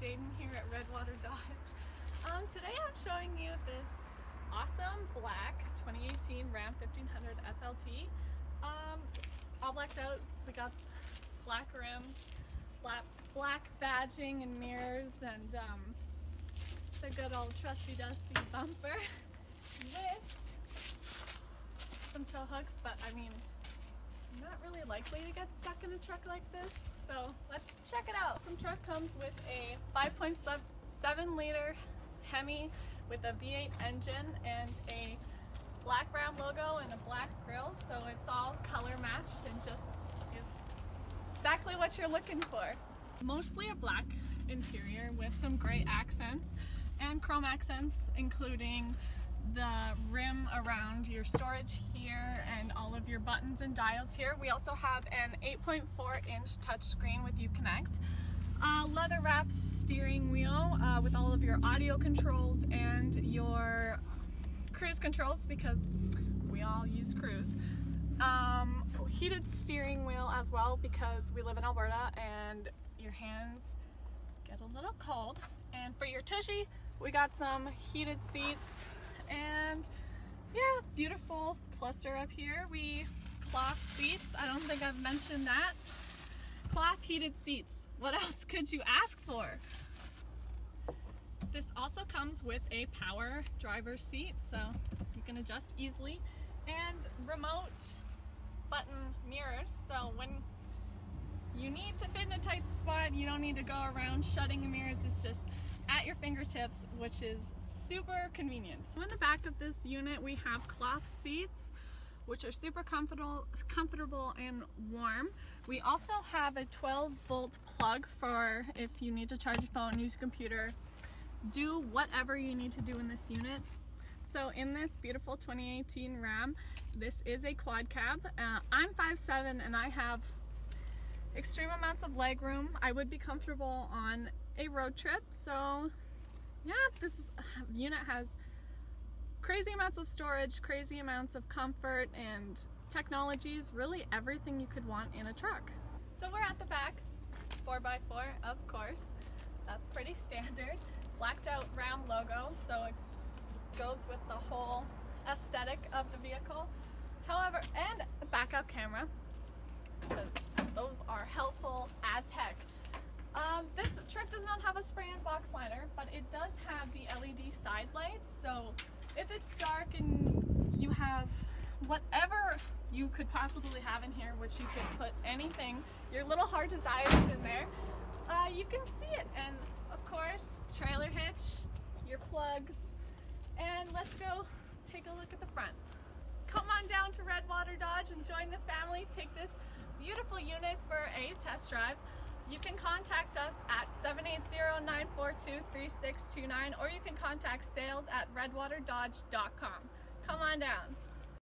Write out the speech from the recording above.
Jaden here at Redwater Dodge. Today I'm showing you this awesome black 2018 Ram 1500 SLT. It's all blacked out. We got black rims, black badging and mirrors, and the good old trusty dusty bumper with some tow hooks, but I mean, I'm not really likely to get stuck in a truck like this, so let's check it out. This truck comes with a 5.7 liter Hemi with a V8 engine and a black Ram logo and a black grille, so it's all color matched and just is exactly what you're looking for. Mostly a black interior with some gray accents and chrome accents, including the rim around your storage here and all of your buttons and dials here. We also have an 8.4-inch touchscreen with Uconnect, leather-wrapped steering wheel with all of your audio controls and your cruise controls, because we all use cruise. Heated steering wheel as well, because we live in Alberta and your hands get a little cold. And for your tushy, we got some heated seats. And yeah, beautiful cluster up here. We cloth seats. I don't think I've mentioned that. Cloth heated seats. What else could you ask for? This also comes with a power driver's seat, so you can adjust easily, and remote button mirrors. So when you need to fit in a tight spot, you don't need to go around shutting the mirrors. It's just at your fingertips, which is super convenient. So in the back of this unit, we have cloth seats, which are super comfortable and warm. We also have a 12-volt plug for if you need to charge your phone, use your computer, do whatever you need to do in this unit. So in this beautiful 2018 Ram, this is a quad cab. I'm 5'7" and I have extreme amounts of leg room. I would be comfortable on a road trip, so yeah, this unit has crazy amounts of storage, crazy amounts of comfort and technologies, really everything you could want in a truck. So we're at the back, 4x4 of course, that's pretty standard. Blacked out Ram logo, so it goes with the whole aesthetic of the vehicle. However, and a backup camera, because those are helpful as heck. This truck does not have a spray-in box liner, but it does have the LED side lights, so if it's dark and you have whatever you could possibly have in here, which you could put anything, your little heart desires in there, you can see it. And of course, trailer hitch, your plugs, and let's go take a look at the front. Come on down to Redwater Dodge and join the family. Take this beautiful unit for a test drive. You can contact us at 780-942-3629, or you can contact sales@redwaterdodge.com. Come on down.